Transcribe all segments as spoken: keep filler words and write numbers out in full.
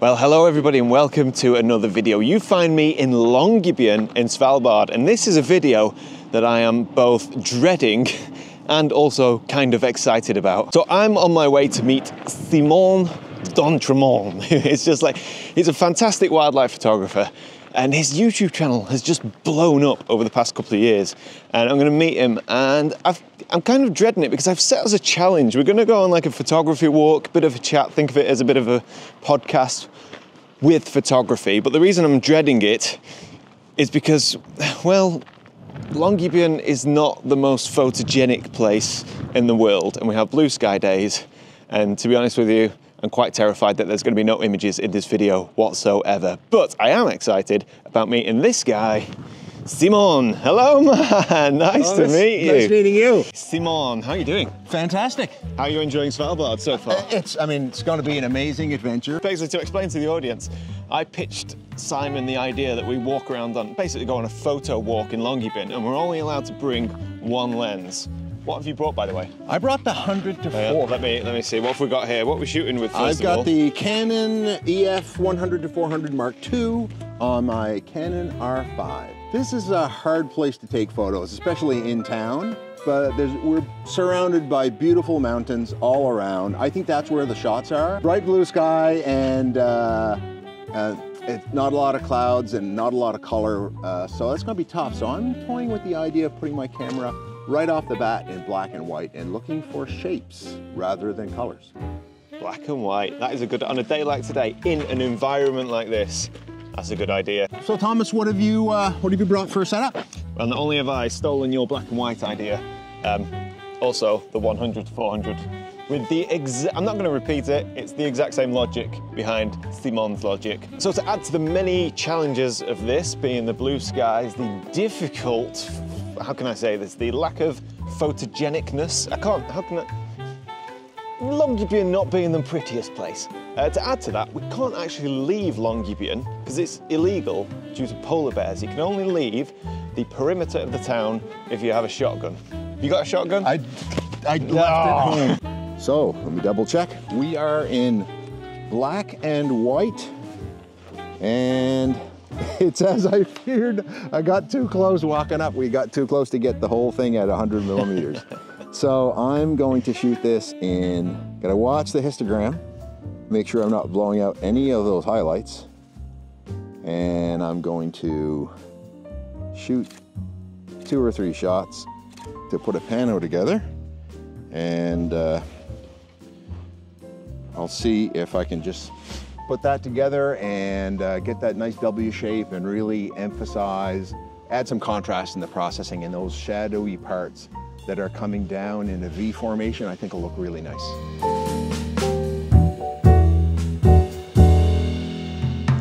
Well, hello everybody and welcome to another video. You find me in Longyearbyen in Svalbard, and this is a video that I am both dreading and also kind of excited about. So I'm on my way to meet Simon D'Entremont. It's just like, he's a fantastic wildlife photographer and his YouTube channel has just blown up over the past couple of years. And I'm gonna meet him, and I've, I'm kind of dreading it because I've set as a challenge. We're gonna go on like a photography walk, bit of a chat, think of it as a bit of a podcast with photography. But the reason I'm dreading it is because, well, Longyearbyen is not the most photogenic place in the world, and we have blue sky days. And to be honest with you, I'm quite terrified that there's gonna be no images in this video whatsoever. But I am excited about meeting this guy, Simon. Hello, man. Nice oh, to meet you. Nice meeting you. Simon, how are you doing? Fantastic. How are you enjoying Svalbard so far? Uh, it's, I mean, it's gonna be an amazing adventure. Basically, to explain to the audience, I pitched Simon the idea that we walk around on, basically go on a photo walk in Longyearbyen, and we're only allowed to bring one lens. What have you brought, by the way? I brought the one hundred to four. Yeah, let me let me see. What have we got here? What are we shooting with first I've got of all? The Canon E F one hundred to four hundred Mark two on my Canon R five. This is a hard place to take photos, especially in town. But there's, we're surrounded by beautiful mountains all around. I think that's where the shots are. Bright blue sky and uh, uh, it's not a lot of clouds and not a lot of color. Uh, so that's going to be tough. So I'm toying with the idea of putting my camera right off the bat in black and white and looking for shapes rather than colors. Black and white, that is a good, on a day like today, in an environment like this, that's a good idea. So Thomas, what have you, uh, what have you brought for a setup? Well, not only have I stolen your black and white idea, um, also the one hundred to four hundred. With the exact, I'm not gonna repeat it, it's the exact same logic behind Simon's logic. So to add to the many challenges of this, being the blue skies, the difficult, how can I say this, the lack of photogenicness, I can't, how can I, Longyearbyen not being the prettiest place. Uh, to add to that, we can't actually leave Longyearbyen because it's illegal due to polar bears. You can only leave the perimeter of the town if you have a shotgun. You got a shotgun? I, I no. left it at home. So, let me double check. We are in black and white, and it's as I feared. I got too close walking up. We got too close to get the whole thing at one hundred millimeters. So I'm going to shoot this in, gotta watch the histogram, make sure I'm not blowing out any of those highlights. And I'm going to shoot two or three shots to put a pano together. And uh, I'll see if I can just put that together and uh, get that nice W shape and really emphasize, add some contrast in the processing, and those shadowy parts that are coming down in a V formation, I think will look really nice.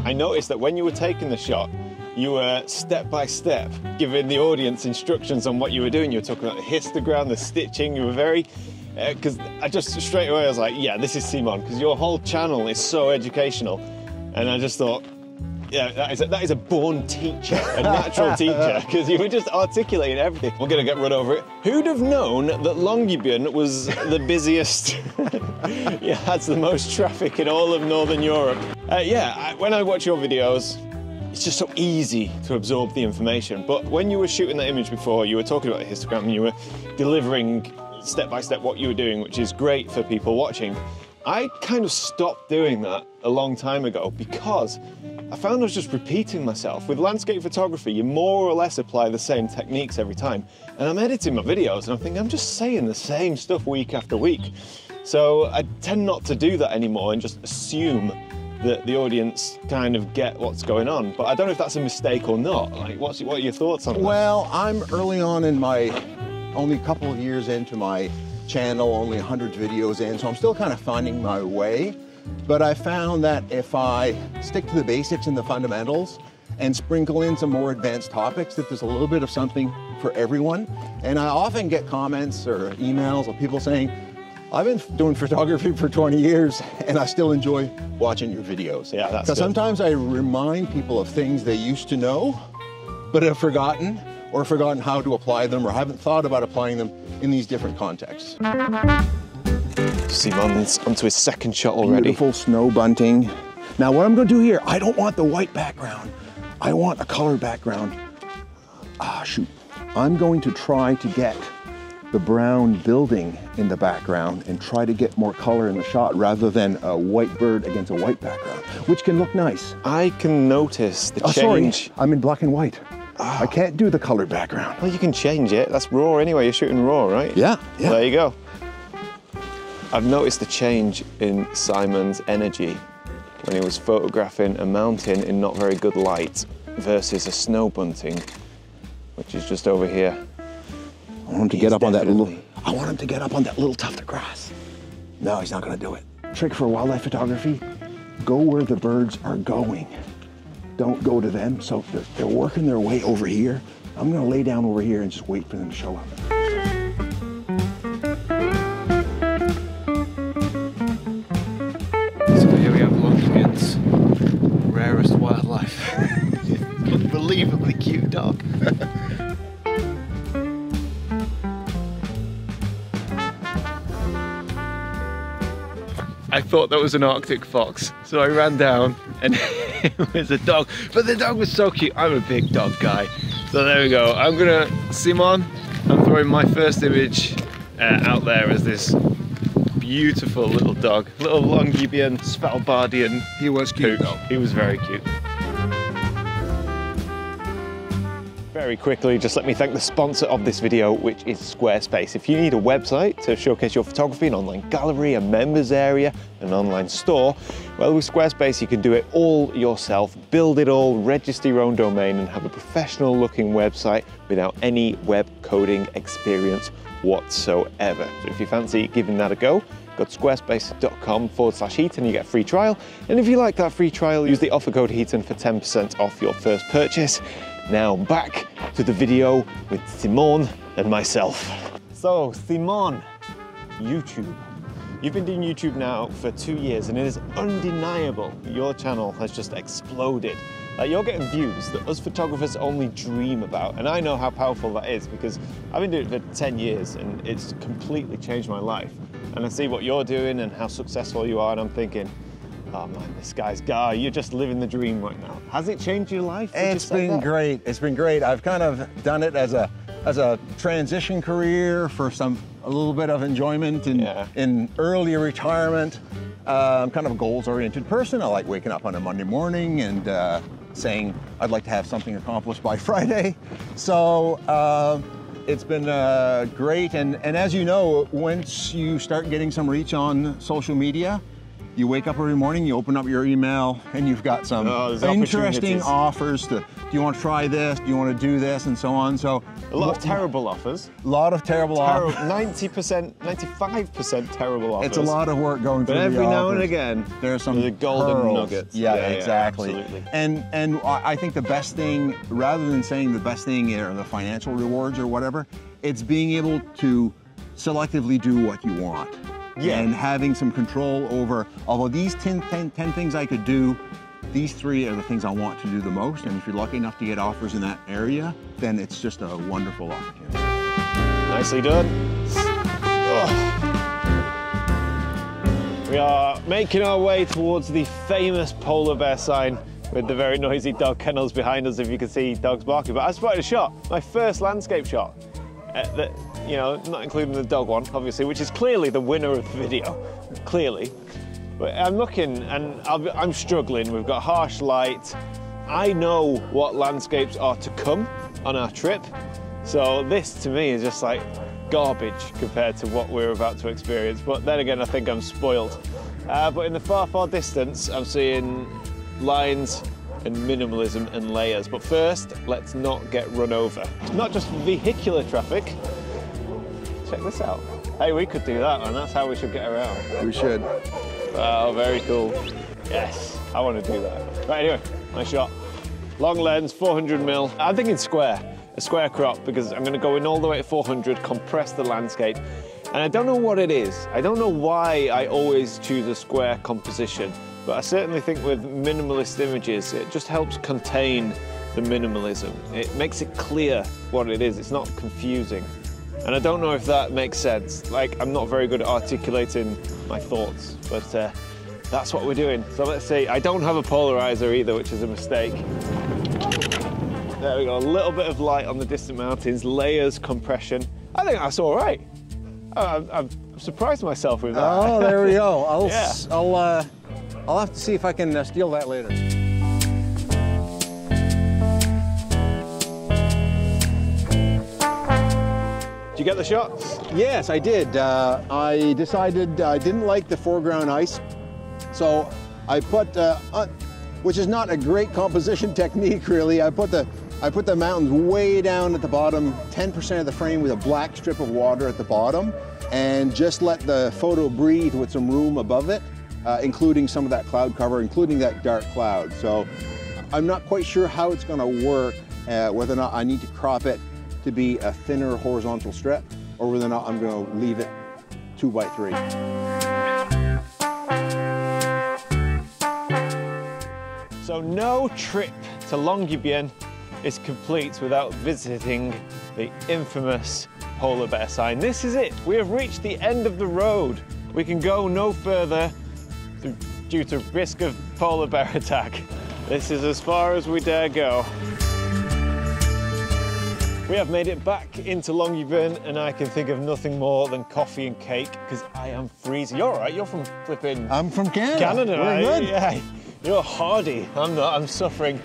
I noticed that when you were taking the shot, you were step by step giving the audience instructions on what you were doing. You were talking about the histogram, the stitching, you were very, because uh, I just straight away I was like, yeah, this is Simon, because your whole channel is so educational. And I just thought, yeah, that is a, that is a born teacher, a natural teacher, because you were just articulating everything. We're gonna get run over it. Who'd have known that Longyearbyen was the busiest? Yeah, has the most traffic in all of Northern Europe. Uh, yeah, I, when I watch your videos, it's just so easy to absorb the information. But when you were shooting that image before, you were talking about the histogram and you were delivering step by step what you were doing, which is great for people watching. I kind of stopped doing that a long time ago because I found I was just repeating myself. With landscape photography, you more or less apply the same techniques every time. And I'm editing my videos and I'm thinking, I'm just saying the same stuff week after week. So I tend not to do that anymore and just assume that the audience kind of get what's going on, but I don't know if that's a mistake or not. Like, what's, what are your thoughts on that? Well, I'm early on in my, only a couple of years into my channel, only one hundred videos in, so I'm still kind of finding my way. But I found that if I stick to the basics and the fundamentals and sprinkle in some more advanced topics, that there's a little bit of something for everyone. And I often get comments or emails of people saying, I've been doing photography for twenty years and I still enjoy watching your videos. Yeah, that's good. Because sometimes I remind people of things they used to know, but have forgotten, or forgotten how to apply them, or haven't thought about applying them in these different contexts. Simon's onto his second shot already. Beautiful snow bunting. Now what I'm gonna do here, I don't want the white background. I want a color background. Ah, shoot. I'm going to try to get the brown building in the background and try to get more color in the shot rather than a white bird against a white background, which can look nice. I can notice the oh, change. Sorry. I'm in black and white. Oh. I can't do the color background. Well, you can change it. That's raw anyway. You're shooting raw, right? Yeah, yeah. There you go. I've noticed the change in Simon's energy when he was photographing a mountain in not very good light versus a snow bunting, which is just over here. I want him to he's get up on that little. I want him to get up on that little tuft of grass. No, he's not going to do it. Trick for wildlife photography: go where the birds are going. Don't go to them. So they're, they're working their way over here. I'm going to lay down over here and just wait for them to show up. So here we have Longyearbyen's rarest wildlife. Unbelievably cute dog. I thought that was an Arctic fox, so I ran down and it was a dog. But the dog was so cute. I'm a big dog guy. So there we go. I'm gonna, Simon, I'm throwing my first image uh, out there as this beautiful little dog. Little Longyearbyen, Svalbardian. He was cute. Poop. He was very cute. Very quickly, just let me thank the sponsor of this video, which is Squarespace. If you need a website to showcase your photography, an online gallery, a members area, an online store, well, with Squarespace, you can do it all yourself, build it all, register your own domain, and have a professional looking website without any web coding experience whatsoever. So if you fancy giving that a go, go to squarespace.com forward slash Heaton and you get a free trial. And if you like that free trial, use the offer code Heaton for ten percent off your first purchase. Now back to the video with Simon and myself. So Simon, YouTube. You've been doing YouTube now for two years and it is undeniable your channel has just exploded. Like, you're getting views that us photographers only dream about, and I know how powerful that is because I've been doing it for ten years and it's completely changed my life. And I see what you're doing and how successful you are and I'm thinking, oh man, this guy's guy, you're just living the dream right now. Has it changed your life? It's been great. It's been great. I've kind of done it as a as a transition career for some a little bit of enjoyment in, yeah. in early retirement. Uh, I'm kind of a goals-oriented person. I like waking up on a Monday morning and uh, saying I'd like to have something accomplished by Friday. So uh, it's been uh, great. And, and as you know, once you start getting some reach on social media, you wake up every morning, you open up your email, and you've got some oh, interesting offers to, do you want to try this, do you want to do this, and so on. So a lot of terrible offers. A lot of terrible Terri offers. ninety percent, ninety-five percent terrible offers. It's a lot of work going but through every the now offers. And again, there are some the golden pearls. Nuggets. Yeah, yeah, yeah, exactly. Absolutely. And, and I think the best thing, rather than saying the best thing are the financial rewards or whatever, it's being able to selectively do what you want. Yeah. And having some control over, although these ten, ten, ten things I could do, these three are the things I want to do the most. And if you're lucky enough to get offers in that area, then it's just a wonderful opportunity. Nicely done. Oh. We are making our way towards the famous polar bear sign with the very noisy dog kennels behind us, if you can see dogs barking. But I spotted a shot, my first landscape shot. Uh, that, you know, not including the dog one, obviously, which is clearly the winner of the video, clearly. But I'm looking and I'll be, I'm struggling. We've got harsh light. I know what landscapes are to come on our trip. So this to me is just like garbage compared to what we're about to experience. But then again, I think I'm spoiled. Uh, but in the far, far distance, I'm seeing lines and minimalism and layers. But first, let's not get run over. Not just vehicular traffic. Check this out. Hey, we could do that, and that's how we should get around. We should. Oh, very cool. Yes, I want to do that. Right, anyway, nice shot. Long lens, four hundred mil. I'm thinking square, a square crop, because I'm going to go in all the way to four hundred, compress the landscape. And I don't know what it is. I don't know why I always choose a square composition. But I certainly think with minimalist images, it just helps contain the minimalism. It makes it clear what it is. It's not confusing. And I don't know if that makes sense. Like, I'm not very good at articulating my thoughts, but uh, that's what we're doing. So let's see. I don't have a polarizer either, which is a mistake. There we go, a little bit of light on the distant mountains, layers, compression. I think that's all right. I'm, I'm surprised myself with that. Oh, there we go. I'll, yeah. I'll, uh, I'll have to see if I can uh, steal that later. Did you get the shots? Yes, I did. Uh, I decided I didn't like the foreground ice, so I put, uh, un which is not a great composition technique, really. I put the I put the mountains way down at the bottom, ten percent of the frame with a black strip of water at the bottom, and just let the photo breathe with some room above it, uh, including some of that cloud cover, including that dark cloud. So I'm not quite sure how it's gonna work, uh, whether or not I need to crop it to be a thinner horizontal strip, or whether or not I'm gonna leave it two by three. So no trip to Longyearbyen is complete without visiting the infamous polar bear sign. This is it. We have reached the end of the road. We can go no further due to risk of polar bear attack. This is as far as we dare go. We have made it back into Longyearbyen, and I can think of nothing more than coffee and cake because I am freezing. You're all right. You're from flipping. I'm from Canada. Canada. We're right? Good. Yeah. You're hardy. I'm not. I'm suffering.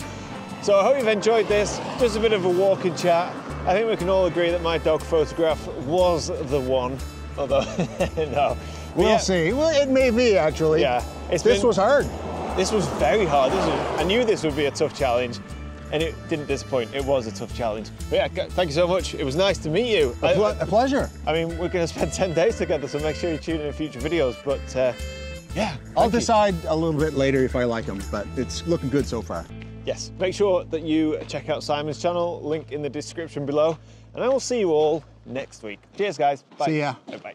So I hope you've enjoyed this, just a bit of a walk and chat. I think we can all agree that my dog photograph was the one, although, no. We'll yeah. see, well, it may be actually. Yeah. It's this been, was hard. This was very hard. This was, I knew this would be a tough challenge, and it didn't disappoint. It was a tough challenge. But yeah, thank you so much. It was nice to meet you. A, pl I, a pleasure. I mean, we're gonna spend ten days together, so make sure you tune in future videos, but uh, yeah. I'll decide you. a little bit later if I like them, but it's looking good so far. Yes, make sure that you check out Simon's channel, link in the description below, and I will see you all next week. Cheers, guys. Bye. See ya. Bye-bye.